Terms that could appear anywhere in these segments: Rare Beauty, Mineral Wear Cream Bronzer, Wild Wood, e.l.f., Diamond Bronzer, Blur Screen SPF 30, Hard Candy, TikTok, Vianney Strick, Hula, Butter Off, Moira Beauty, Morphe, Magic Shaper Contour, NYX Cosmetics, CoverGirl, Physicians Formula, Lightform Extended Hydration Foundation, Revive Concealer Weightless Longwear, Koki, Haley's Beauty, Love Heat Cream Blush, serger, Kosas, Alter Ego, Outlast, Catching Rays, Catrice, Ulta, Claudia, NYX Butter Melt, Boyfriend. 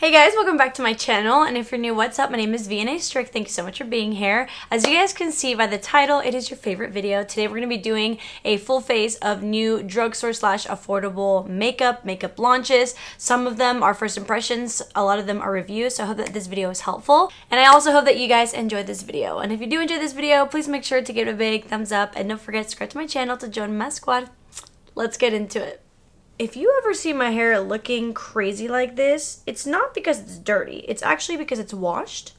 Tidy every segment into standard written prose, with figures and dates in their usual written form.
Hey guys, welcome back to my channel, and if you're new, what's up? My name is Vianney Strick. Thank you so much for being here. As you guys can see by the title, it is your favorite video. Today we're going to be doing a full face of new drugstore / affordable makeup launches. Some of them are first impressions, a lot of them are reviews, so I hope that this video is helpful. And I also hope that you guys enjoyed this video. And if you do enjoy this video, please make sure to give it a big thumbs up, and don't forget to subscribe to my channel to join my squad. Let's get into it. If you ever see my hair looking crazy like this, it's not because it's dirty. It's actually because it's washed,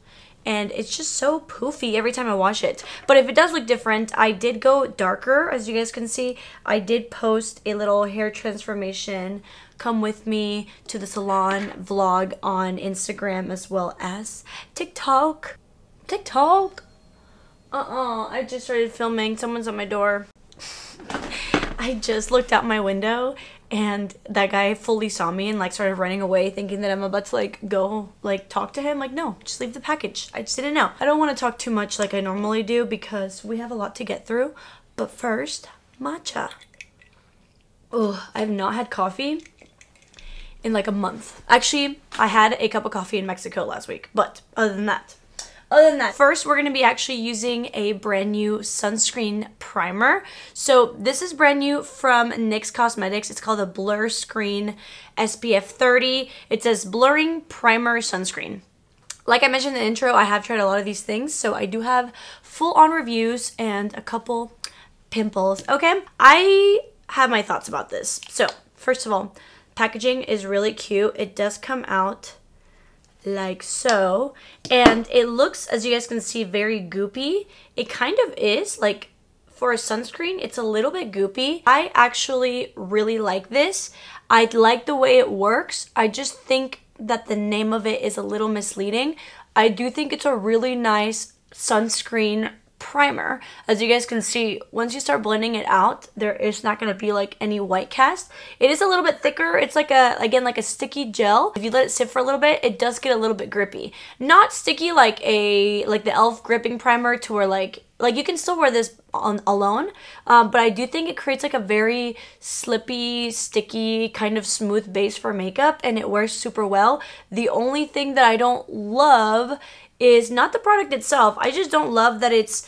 and it's just so poofy every time I wash it. But if it does look different, I did go darker. As you guys can see, I did post a little hair transformation come with me to the salon vlog on Instagram as well as TikTok. I just started filming. Someone's at my door. I just looked out my window, and that guy fully saw me and like started running away, thinking that I'm about to like go like talk to him. Like, no, just leave the package. I just didn't know. I don't want to talk too much like I normally do because we have a lot to get through. But first, matcha. Oh, I've not had coffee in like a month. Actually, I had a cup of coffee in Mexico last week, but other than that, first we're going to be actually using a brand new sunscreen primer. So this is brand new from NYX Cosmetics. It's called the Blur Screen SPF 30. It says Blurring Primer Sunscreen. Like I mentioned in the intro, I have tried a lot of these things, so I do have full-on reviews and a couple pimples, okay? I have my thoughts about this. So first of all, packaging is really cute. It does come out like so, and it looks, as you guys can see, very goopy. It kind of is, like, for a sunscreen, it's a little bit goopy. I actually really like this. I like the way it works. I just think that the name of it is a little misleading. I do think it's a really nice sunscreen primer. As you guys can see, once you start blending it out, there is not going to be like any white cast. It is a little bit thicker. It's like a sticky gel. If you let it sit for a little bit, it does get a little bit grippy. Not sticky like the e.l.f. gripping primer, to where like you can still wear this on alone, but I do think it creates like a very slippy, sticky kind of smooth base for makeup, and it wears super well. The only thing that I don't love is not the product itself. I just don't love that it's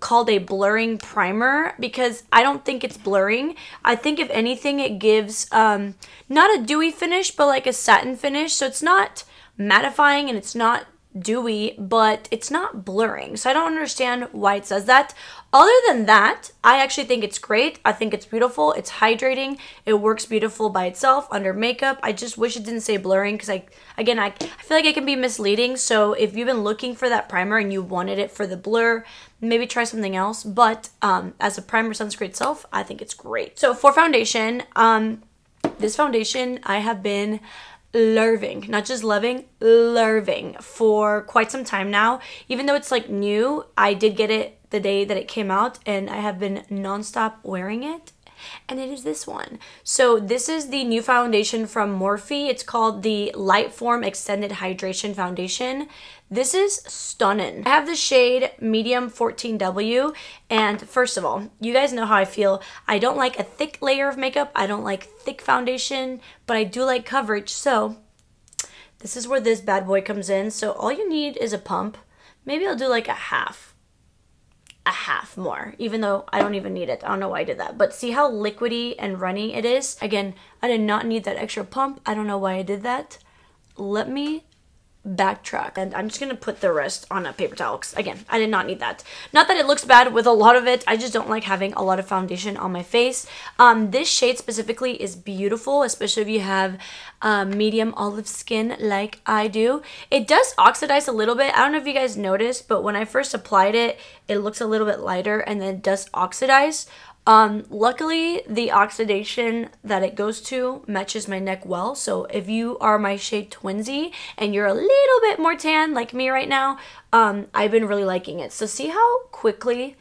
called a blurring primer, because I don't think it's blurring. I think if anything, it gives not a dewy finish, but like a satin finish. So it's not mattifying and it's not dewy, but it's not blurring. So I don't understand why it says that. Other than that, I actually think it's great. I think it's beautiful. It's hydrating. It works beautiful by itself under makeup. I just wish it didn't say blurring, because I feel like it can be misleading. So if you've been looking for that primer and you wanted it for the blur, maybe try something else. But as a primer sunscreen itself, I think it's great. So for foundation, this foundation I have been loving, not just loving, loving for quite some time now. Even though it's like new, I did get it the day that it came out, and I have been nonstop wearing it, and it is this one. So this is the new foundation from Morphe. It's called the Lightform Extended Hydration Foundation. This is stunning. I have the shade medium 14W, and first of all, you guys know how I feel. I don't like a thick layer of makeup. I don't like thick foundation, but I do like coverage, so this is where this bad boy comes in. So all you need is a pump. Maybe I'll do like a half more, even though I don't even need it. I don't know why I did that, but see how liquidy and runny it is? Again, I did not need that extra pump. I don't know why I did that. Let me backtrack, and I'm just gonna put the rest on a paper towel, because again, I did not need that. Not that it looks bad with a lot of it, I just don't like having a lot of foundation on my face. This shade specifically is beautiful, especially if you have medium olive skin like I do. It does oxidize a little bit. I don't know if you guys noticed, but when I first applied it, it looks a little bit lighter, and then it does oxidize. Luckily, the oxidation that it goes to matches my neck well, so if you are my shade twinsy and you're a little bit more tan like me right now, I've been really liking it. So see how quickly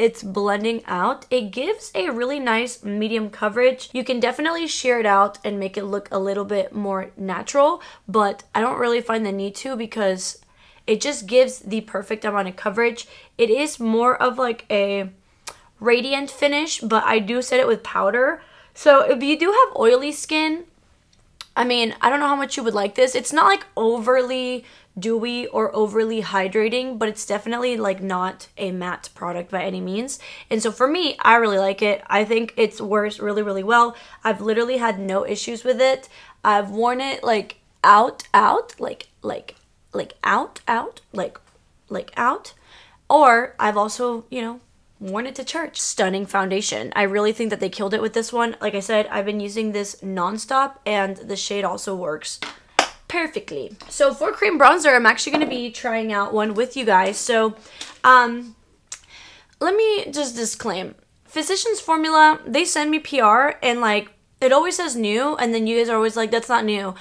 it's blending out? It gives a really nice medium coverage. You can definitely sheer it out and make it look a little bit more natural, but I don't really find the need to, because it just gives the perfect amount of coverage. It is more of like a radiant finish, but I do set it with powder. So if you do have oily skin, I mean, I don't know how much you would like this. It's not like overly dewy or overly hydrating, but it's definitely like not a matte product by any means. And so for me, I really like it. I think it works really, really well. I've literally had no issues with it. I've worn it like out. Or I've also, you know, worn it to church. Stunning foundation. I really think that they killed it with this one. Like I said, I've been using this nonstop, and the shade also works perfectly. So for cream bronzer, I'm actually going to be trying out one with you guys. So let me just disclaim. Physicians Formula, they send me PR, and like it always says new, and then you guys are always like, that's not new.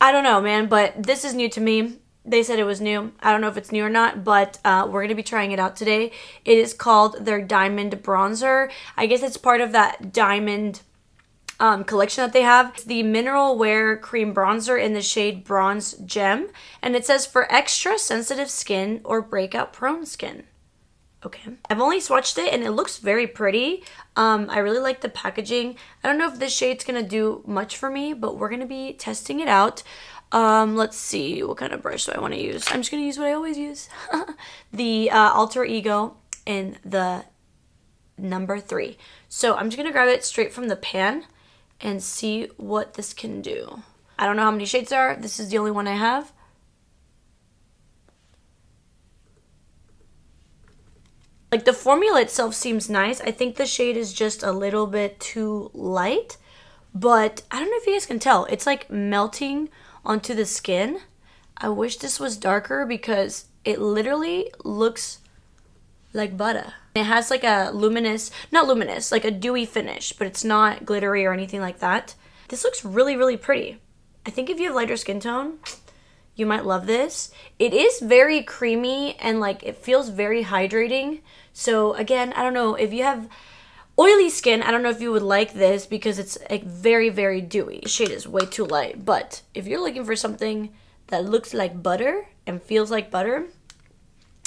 I don't know, man, but this is new to me. They said it was new. I don't know if it's new or not, but we're going to be trying it out today. It is called their Diamond Bronzer. I guess it's part of that Diamond collection that they have. It's the Mineral Wear Cream Bronzer in the shade Bronze Gem. And it says for extra sensitive skin or breakout prone skin. Okay. I've only swatched it and it looks very pretty. I really like the packaging. I don't know if this shade's going to do much for me, but we're going to be testing it out. Let's see, what kind of brush do I want to use? I'm just going to use what I always use. The Alter Ego in the number 3. So I'm just going to grab it straight from the pan and see what this can do. I don't know how many shades there are. This is the only one I have. Like the formula itself seems nice. I think the shade is just a little bit too light, but I don't know if you guys can tell. It's like melting onto the skin. I wish this was darker because it literally looks like butter. It has like a luminous, not luminous, like a dewy finish, but it's not glittery or anything like that. This looks really, really pretty. I think if you have lighter skin tone, you might love this. It is very creamy and like it feels very hydrating. So again, I don't know if you have oily skin, I don't know if you would like this because it's like very, very dewy. The shade is way too light, but if you're looking for something that looks like butter and feels like butter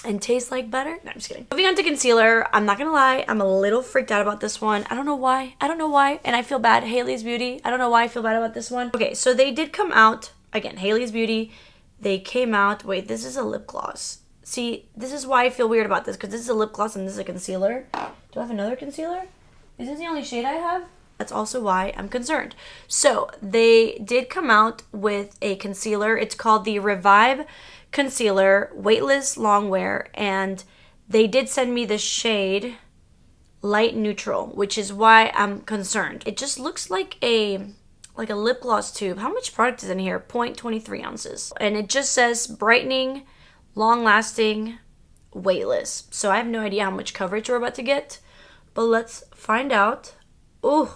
and tastes like butter, no, I'm just kidding. Moving on to concealer, I'm not gonna lie, I'm a little freaked out about this one. I don't know why, and I feel bad. Haley's Beauty, I don't know why I feel bad about this one. Okay, so they did come out, again, Haley's Beauty, they came out, wait, this is a lip gloss. See, this is why I feel weird about this because this is a lip gloss and this is a concealer. Do I have another concealer? Is this the only shade I have? That's also why I'm concerned. So they did come out with a concealer. It's called the Revive Concealer Weightless Longwear, and they did send me the shade Light Neutral, which is why I'm concerned. It just looks like a lip gloss tube. How much product is in here? 0.23 ounces. And it just says brightening, long-lasting, weightless. So I have no idea how much coverage we're about to get, but let's find out. Ooh,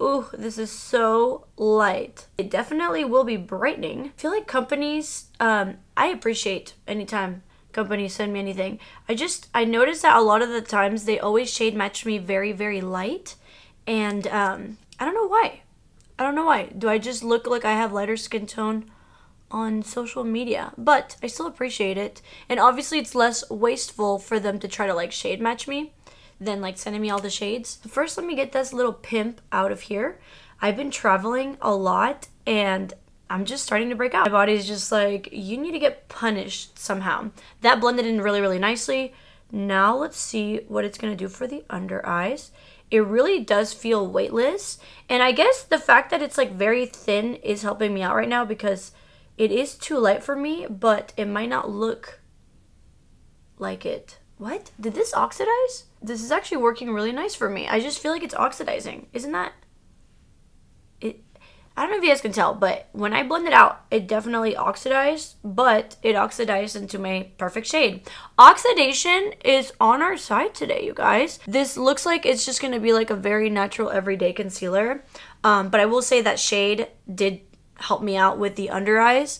ooh, this is so light. It definitely will be brightening. I feel like companies, I appreciate anytime companies send me anything. I noticed that a lot of the times they always shade match me very, very light. And I don't know why. Do I just look like I have lighter skin tone on social media? But I still appreciate it. And obviously it's less wasteful for them to try to like shade match me than like sending me all the shades. First, let me get this little pimp out of here. I've been traveling a lot and I'm just starting to break out. My body's just like, you need to get punished somehow. That blended in really, really nicely. Now let's see what it's gonna do for the under eyes. It really does feel weightless. And I guess the fact that it's like very thin is helping me out right now because it is too light for me, but it might not look like it. What? Did this oxidize? This is actually working really nice for me. I just feel like it's oxidizing. Isn't that it? I don't know if you guys can tell, but when I blend it out, it definitely oxidized, but it oxidized into my perfect shade. Oxidation is on our side today, you guys. This looks like it's just going to be like a very natural everyday concealer. But I will say that shade did help me out with the under eyes.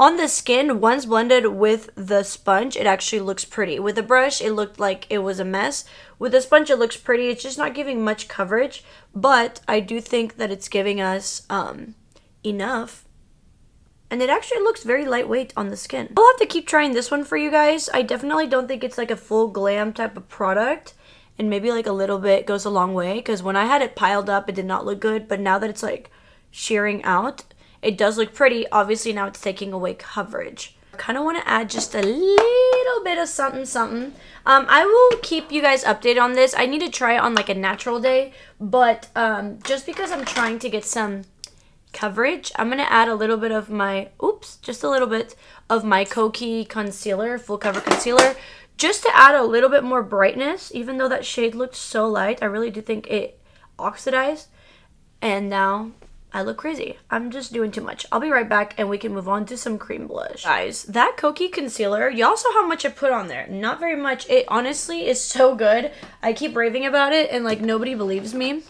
On the skin, once blended with the sponge, it actually looks pretty. With a brush, it looked like it was a mess. With a sponge, it looks pretty. It's just not giving much coverage, but I do think that it's giving us enough. And it actually looks very lightweight on the skin. I'll have to keep trying this one for you guys. I definitely don't think it's like a full glam type of product. And maybe like a little bit goes a long way. Because when I had it piled up, it did not look good. But now that it's like shearing out. It does look pretty. Obviously, now it's taking away coverage. Kind of want to add just a little bit of something something. I will keep you guys updated on this. I need to try it on like a natural day, but just because I'm trying to get some coverage, I'm gonna add a little bit of my just a little bit of my Koki concealer, full cover concealer, just to add a little bit more brightness. Even though that shade looked so light, I really do think it oxidized, and now I look crazy. I'm just doing too much. I'll be right back and we can move on to some cream blush. Guys, that Koki concealer, y'all saw how much I put on there. Not very much. It honestly is so good. I keep raving about it and like nobody believes me.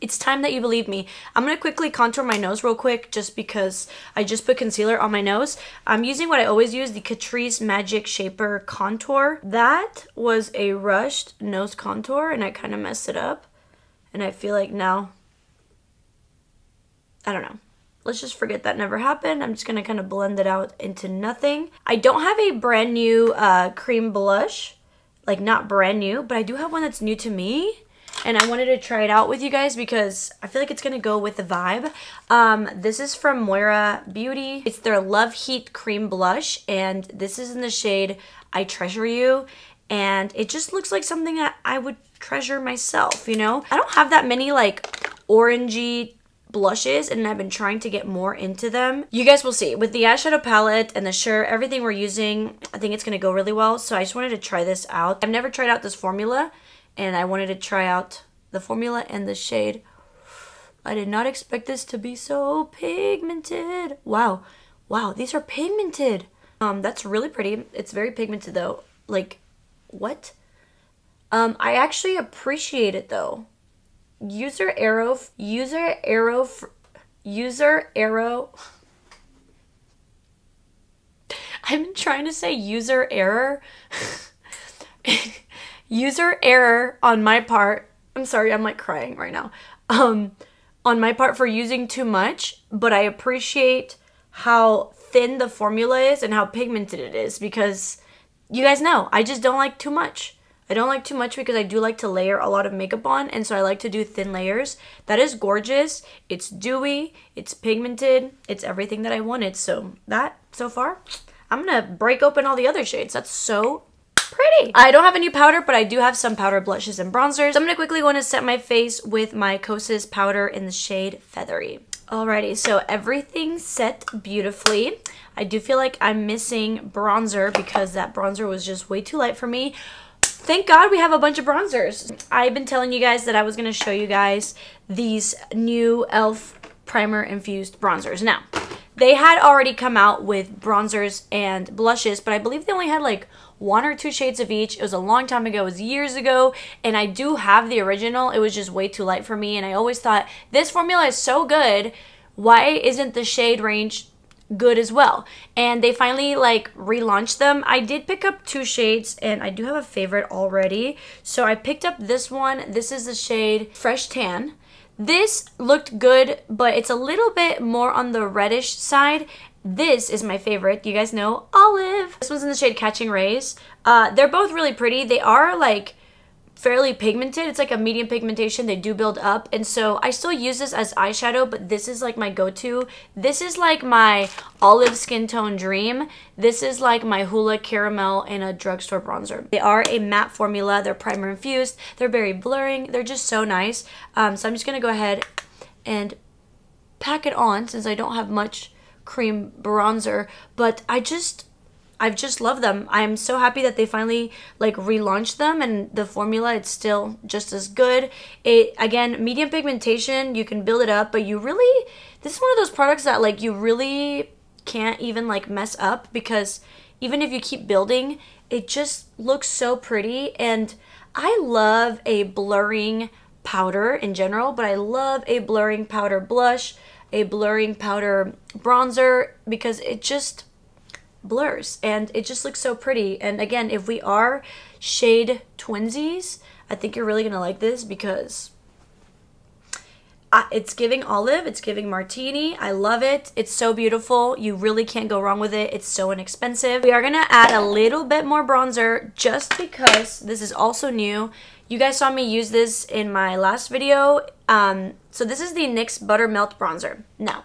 It's time that you believe me. I'm going to quickly contour my nose real quick just because I just put concealer on my nose. I'm using what I always use, the Catrice Magic Shaper Contour. That was a rushed nose contour and I kind of messed it up. And I feel like now, I don't know. Let's just forget that never happened. I'm just going to kind of blend it out into nothing. I don't have a brand new cream blush. Like, not brand new, but I do have one that's new to me. And I wanted to try it out with you guys because I feel like it's going to go with the vibe. This is from Moira Beauty. It's their Love Heat Cream Blush. And this is in the shade I Treasure You. And it just looks like something that I would treasure myself, you know? I don't have that many, like, orangey blushes, and I've been trying to get more into them. You guys will see with the eyeshadow palette and the sheer everything we're using, I think it's going to go really well. So I just wanted to try this out. I've never tried out this formula, and I wanted to try out the formula and the shade. I did not expect this to be so pigmented. Wow, wow, these are pigmented. That's really pretty. It's very pigmented though. Like, what? I actually appreciate it though. I've been trying to say user error. User error on my part. I'm sorry, I'm like crying right now. On my part for using too much, but I appreciate how thin the formula is and how pigmented it is because you guys know, I just don't like too much. I don't like too much because I do like to layer a lot of makeup on, and so I like to do thin layers. That is gorgeous. It's dewy. It's pigmented. It's everything that I wanted. So that, so far, I'm going to break open all the other shades. That's so pretty. I don't have any powder, but I do have some powder blushes and bronzers. So I'm going to quickly want to set my face with my Kosas powder in the shade Feathery. Alrighty, so everything's set beautifully. I do feel like I'm missing bronzer because that bronzer was just way too light for me. Thank God we have a bunch of bronzers. I've been telling you guys that I was going to show you guys these new e.l.f. primer infused bronzers. Now, they had already come out with bronzers and blushes, but I believe they only had like one or two shades of each. It was a long time ago. It was years ago, and I do have the original. It was just way too light for me, and I always thought, this formula is so good. Why isn't the shade range good as well? And they finally like relaunched them. I did pick up two shades and I do have a favorite already. So I picked up this one. This is the shade Fresh Tan. This looked good, but it's a little bit more on the reddish side. This is my favorite. You guys know Olive. This one's in the shade Catching Rays. They're both really pretty. They are like fairly pigmented. It's like a medium pigmentation. They do build up, and so I still use this as eyeshadow, but this is like my go-to. This is like my olive skin tone dream. This is like my Hula caramel and a drugstore bronzer. They are a matte formula. They're primer infused. They're very blurring. They're just so nice. So I'm just gonna go ahead and pack it on since I don't have much cream bronzer, but I've just loved them. I'm so happy that they finally like relaunched them, and the formula, it's still just as good. It, again, medium pigmentation, you can build it up, but you really, this is one of those products that like you really can't even like mess up, because even if you keep building, it just looks so pretty. And I love a blurring powder in general, but I love a blurring powder blush, a blurring powder bronzer, because it just blurs and it just looks so pretty. And again, if we are shade twinsies, I think you're really gonna like this because it's giving olive, it's giving martini. I love it. It's so beautiful. You really can't go wrong with it. It's so inexpensive. We are gonna add a little bit more bronzer just because this is also new. You guys saw me use this in my last video. So this is the NYX Butter Melt Bronzer. Now,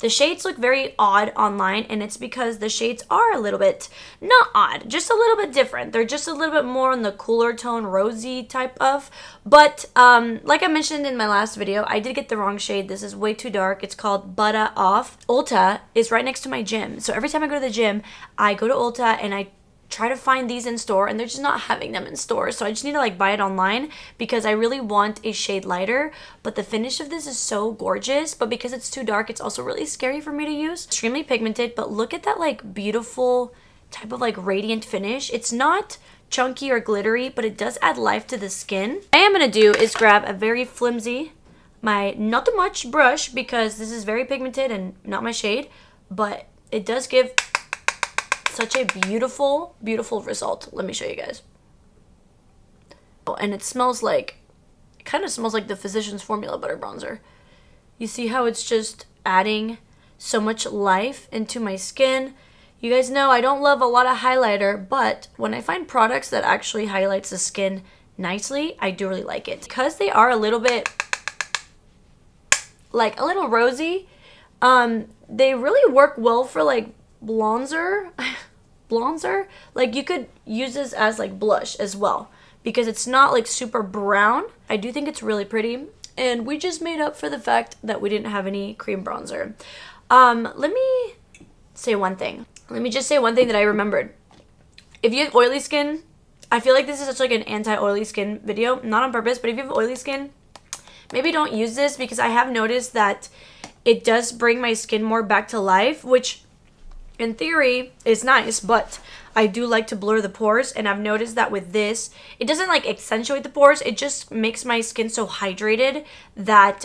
the shades look very odd online, and it's because the shades are a little bit, not odd, just a little bit different. They're just a little bit more in the cooler tone, rosy type of. But like I mentioned in my last video, I did get the wrong shade. This is way too dark. It's called Butter Off. Ulta is right next to my gym. So every time I go to the gym, I go to Ulta and I try to find these in store, and they're just not having them in store. So I just need to like buy it online because I really want a shade lighter, but the finish of this is so gorgeous. But because it's too dark, it's also really scary for me to use. Extremely pigmented, but look at that like beautiful type of like radiant finish. It's not chunky or glittery, but it does add life to the skin. What I am gonna do is grab a very flimsy, my not too much brush, because this is very pigmented and not my shade, but it does give such a beautiful, beautiful result. Let me show you guys. Oh, and it smells like, it kind of smells like the Physicians Formula Butter Bronzer. You see how it's just adding so much life into my skin. You guys know I don't love a lot of highlighter, but when I find products that actually highlights the skin nicely, I do really like it. Because they are a little bit, like a little rosy, they really work well for like bronzer. Like you could use this as like blush as well, because it's not like super brown. I do think it's really pretty, and we just made up for the fact that we didn't have any cream bronzer. Let me just say one thing that I remembered. If you have oily skin, I feel like this is such like an anti-oily skin video, not on purpose, but if you have oily skin, maybe don't use this, because I have noticed that it does bring my skin more back to life, which in theory is nice, but I do like to blur the pores, and I've noticed that with this, it doesn't like accentuate the pores. It just makes my skin so hydrated that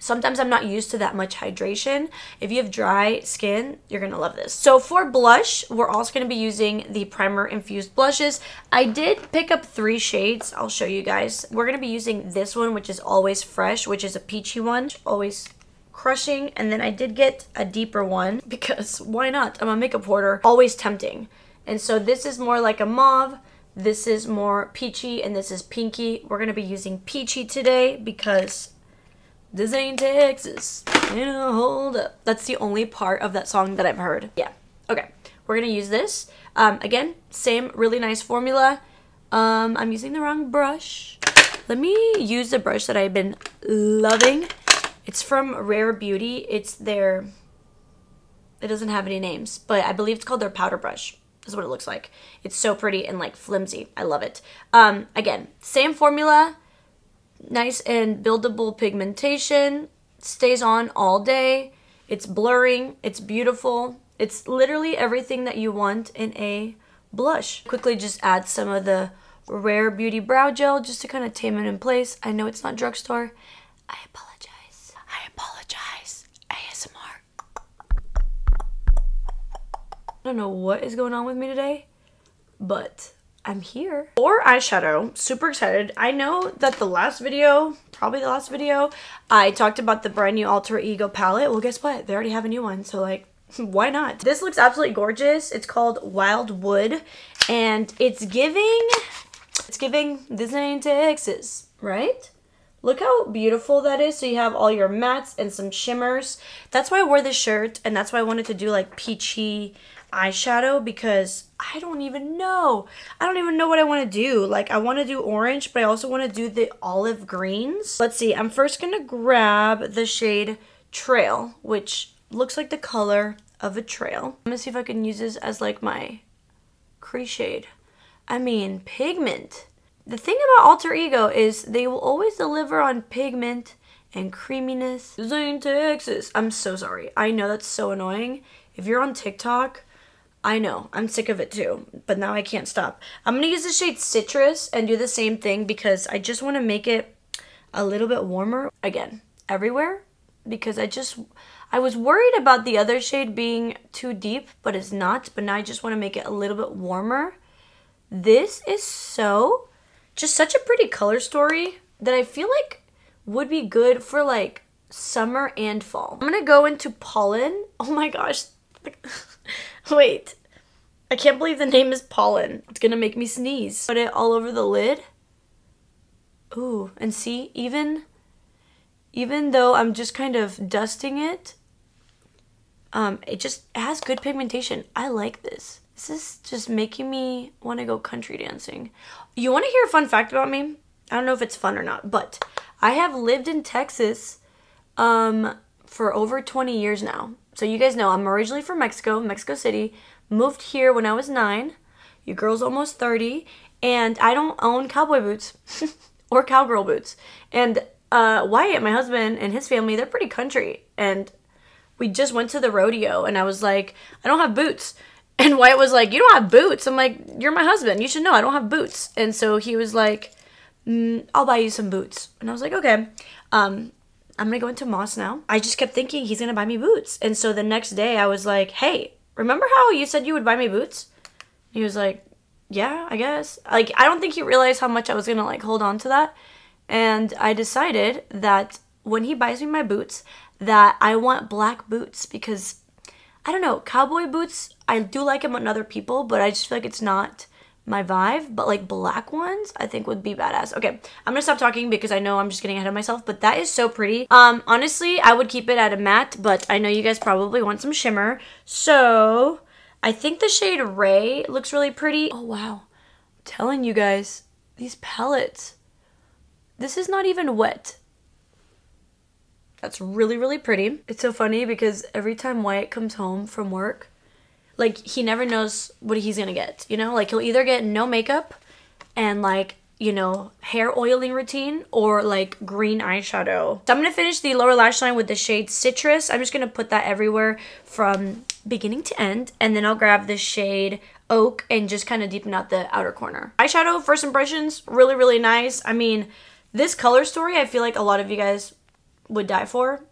sometimes I'm not used to that much hydration. If you have dry skin, you're gonna love this. So for blush, we're also gonna be using the primer infused blushes. I did pick up 3 shades. I'll show you guys. We're gonna be using this one, which is Always Fresh, which is a peachy one, always crushing, and then I did get a deeper one because why not? I'm a makeup hoarder, always tempting. And so this is more like a mauve, this is more peachy, and this is pinky. We're gonna be using peachy today because this ain't Texas, you know, hold up. That's the only part of that song that I've heard. Yeah, okay, we're gonna use this. Again, same really nice formula. I'm using the wrong brush. Let me use the brush that I've been loving. It's from Rare Beauty. It's their, it doesn't have any names, but I believe it's called their powder brush. Is what it looks like. It's so pretty and like flimsy. I love it. Again, same formula, nice and buildable pigmentation, stays on all day. It's blurring, it's beautiful. It's literally everything that you want in a blush. Quickly just add some of the Rare Beauty brow gel just to kind of tame it in place. I know it's not drugstore. I apologize. I don't know what is going on with me today, but I'm here. For eyeshadow, super excited. I know that the last video, probably the last video, I talked about the brand new Alter Ego palette. Well, guess what? They already have a new one, so like, why not? This looks absolutely gorgeous. It's called Wild Wood, and it's giving this ain't Texas, right? Look how beautiful that is. So you have all your mattes and some shimmers. That's why I wore this shirt, and that's why I wanted to do like peachy eyeshadow, because I don't even know what I want to do. Like I want to do orange, but I also want to do the olive greens. Let's see, I'm first gonna grab the shade Trail, which looks like the color of a trail. I'm gonna see if I can use this as like my crease shade. I mean pigment. The thing about Alter Ego is they will always deliver on pigment and creaminess. This ain't Texas. I'm so sorry. I know that's so annoying. If you're on TikTok, I know, I'm sick of it too, but now I can't stop. I'm gonna use the shade Citrus and do the same thing because I just wanna make it a little bit warmer. Again, everywhere, because I was worried about the other shade being too deep, but it's not, but now I just wanna make it a little bit warmer. This is so, just such a pretty color story that I feel like would be good for like summer and fall. I'm gonna go into Pollen. Oh my gosh. Wait, I can't believe the name is Pollen. It's gonna make me sneeze. Put it all over the lid Ooh, and see, even though I'm just kind of dusting it, it just has good pigmentation. I like this. This is just making me want to go country dancing. You want to hear a fun fact about me? I don't know if it's fun or not, but I have lived in Texas for over 20 years now. So you guys know I'm originally from Mexico, Mexico City. Moved here when I was 9. Your girl's almost 30. And I don't own cowboy boots or cowgirl boots. And Wyatt, my husband, and his family, they're pretty country. And we just went to the rodeo, and I was like, I don't have boots. And Wyatt was like, you don't have boots? I'm like, you're my husband. You should know I don't have boots. And so he was like, I'll buy you some boots. And I was like, okay. I'm going to go into Moss now. I just kept thinking he's going to buy me boots. And so the next day I was like, hey, remember how you said you would buy me boots? He was like, yeah, I guess. Like, I don't think he realized how much I was going to, like, hold on to that. And I decided that when he buys me my boots, that I want black boots because, I don't know, cowboy boots, I do like them on other people, but I just feel like it's not my vibe. But like black ones I think would be badass. Okay, I'm gonna stop talking because I know I'm just getting ahead of myself, but that is so pretty. Honestly, I would keep it at a matte, but I know you guys probably want some shimmer. So I think the shade Ray looks really pretty. Oh wow, I'm telling you guys, these palettes. This is not even wet. That's really, really pretty. It's so funny because every time Wyatt comes home from work, like, he never knows what he's gonna get, you know? Like, he'll either get no makeup and, like, you know, hair oiling routine or, like, green eyeshadow. So I'm gonna finish the lower lash line with the shade Citrus. I'm just gonna put that everywhere from beginning to end. And then I'll grab the shade Oak and just kind of deepen out the outer corner. Eyeshadow, first impressions, really, really nice. I mean, this color story, I feel like a lot of you guys would die for.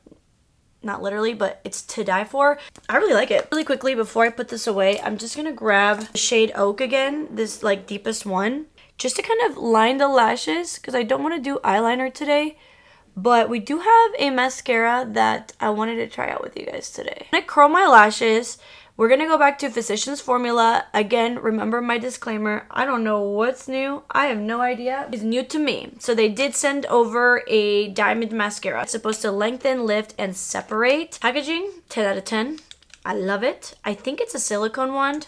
Not literally, but it's to die for. I really like it. Really quickly, before I put this away, I'm just gonna grab the shade Oak again, this like deepest one, just to kind of line the lashes because I don't want to do eyeliner today, but we do have a mascara that I wanted to try out with you guys today. I'm gonna curl my lashes. We're gonna go back to Physicians Formula. Again, remember my disclaimer. I don't know what's new. I have no idea. It's new to me. So they did send over a diamond mascara. It's supposed to lengthen, lift, and separate. Packaging, 10 out of 10. I love it. I think it's a silicone wand.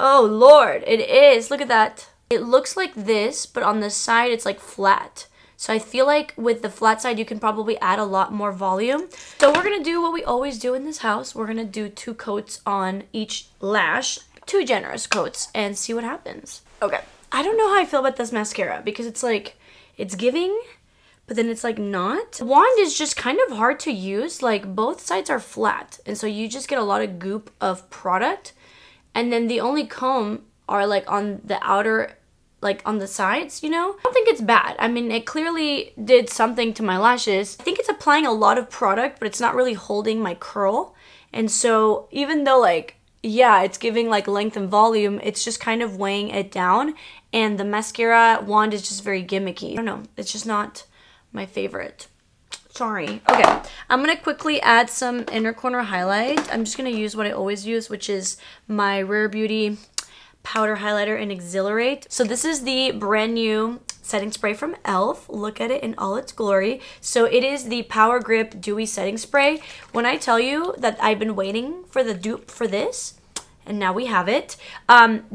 Oh Lord, it is. Look at that. It looks like this, but on the side it's like flat. So I feel like with the flat side, you can probably add a lot more volume. So we're gonna do what we always do in this house. We're gonna do 2 coats on each lash, 2 generous coats, and see what happens. Okay, I don't know how I feel about this mascara because it's like, it's giving, but then it's like not. The wand is just kind of hard to use. Like both sides are flat. And so you just get a lot of goop of product. And then the only comb are like on the outer, like on the sides, you know? I don't think it's bad. I mean, it clearly did something to my lashes. I think it's applying a lot of product, but it's not really holding my curl. And so even though like, yeah, it's giving like length and volume, it's just kind of weighing it down. And the mascara wand is just very gimmicky. I don't know, it's just not my favorite. Sorry. Okay, I'm gonna quickly add some inner corner highlight. I'm just gonna use what I always use, which is my Rare Beauty powder highlighter and Exhilarate. So this is the brand new setting spray from e.l.f. Look at it in all its glory. So it is the Power Grip Dewy Setting Spray. When I tell you that I've been waiting for the dupe for this, and now we have it.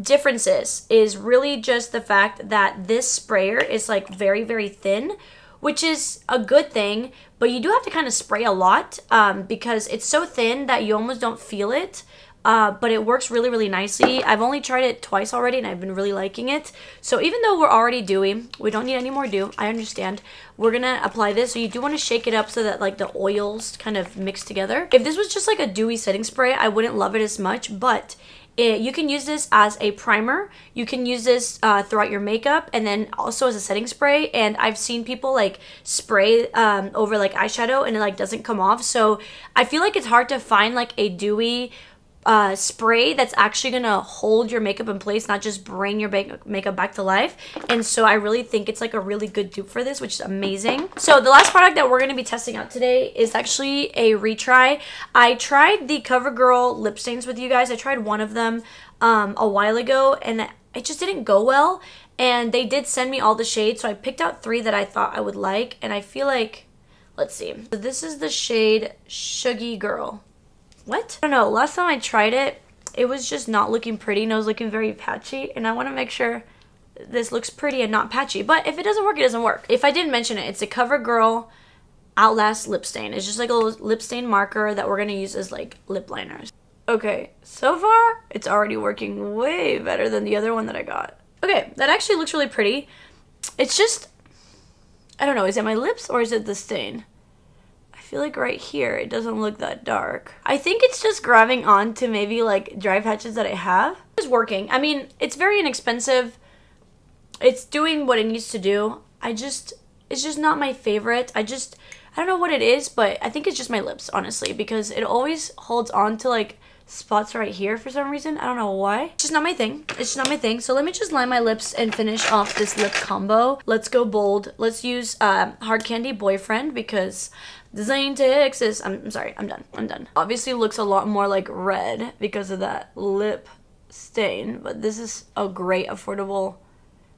Differences is really just the fact that this sprayer is like very, very thin, which is a good thing, but you do have to kind of spray a lot because it's so thin that you almost don't feel it. But it works really, really nicely. I've only tried it twice already and I've been really liking it. So even though we're already dewy, we don't need any more dew, I understand. We're gonna apply this. So you do wanna shake it up so that like the oils kind of mix together. If this was just like a dewy setting spray, I wouldn't love it as much, but you can use this as a primer. You can use this throughout your makeup and then also as a setting spray. And I've seen people like spray over like eyeshadow and it like doesn't come off. So I feel like it's hard to find like a dewy spray that's actually gonna hold your makeup in place, not just bring your makeup back to life. And so I really think it's like a really good dupe for this, which is amazing. So the last product that we're gonna be testing out today is actually a retry. I tried the CoverGirl lip stains with you guys. I tried one of them a while ago and it just didn't go well, and they did send me all the shades, so I picked out 3 that I thought I would like, and I feel like, let's see. So this is the shade Shuggy Girl. What? I don't know, last time I tried it, it was just not looking pretty, and it was looking very patchy, and I want to make sure this looks pretty and not patchy, but if it doesn't work, it doesn't work. If I didn't mention it, it's a CoverGirl Outlast lip stain. It's just like a little lip stain marker that we're going to use as like lip liners. Okay, so far, it's already working way better than the other one that I got. Okay, that actually looks really pretty. It's just, I don't know, is it my lips or is it the stain? I feel like right here, it doesn't look that dark. I think it's just grabbing on to maybe like dry patches that I have. It's working. I mean, it's very inexpensive. It's doing what it needs to do. It's just not my favorite. I don't know what it is, but I think it's just my lips, honestly, because it always holds on to like spots right here for some reason. I don't know why. It's just not my thing. It's just not my thing. So let me just line my lips and finish off this lip combo. Let's go bold. Let's use Hard Candy Boyfriend because Zane Texas. I'm sorry. I'm done. I'm done. Obviously looks a lot more like red because of that lip stain, but this is a great affordable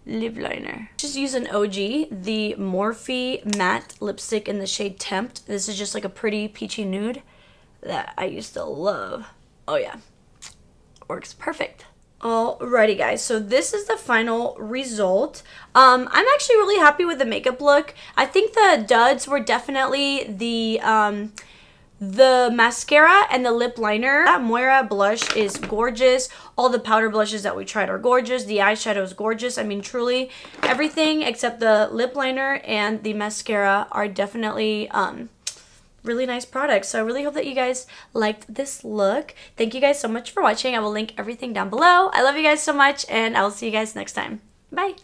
lip liner. Just use an OG, the Morphe matte lipstick in the shade Tempt. This is just like a pretty peachy nude that I used to love. Oh yeah, works perfect. Alrighty guys, so this is the final result. I'm actually really happy with the makeup look. I think the duds were definitely the mascara and the lip liner. That Moira blush is gorgeous. All the powder blushes that we tried are gorgeous. The eyeshadow is gorgeous. I mean, truly, everything except the lip liner and the mascara are definitely really nice products. So I really hope that you guys liked this look. Thank you guys so much for watching. I will link everything down below. I love you guys so much, and I will see you guys next time. Bye!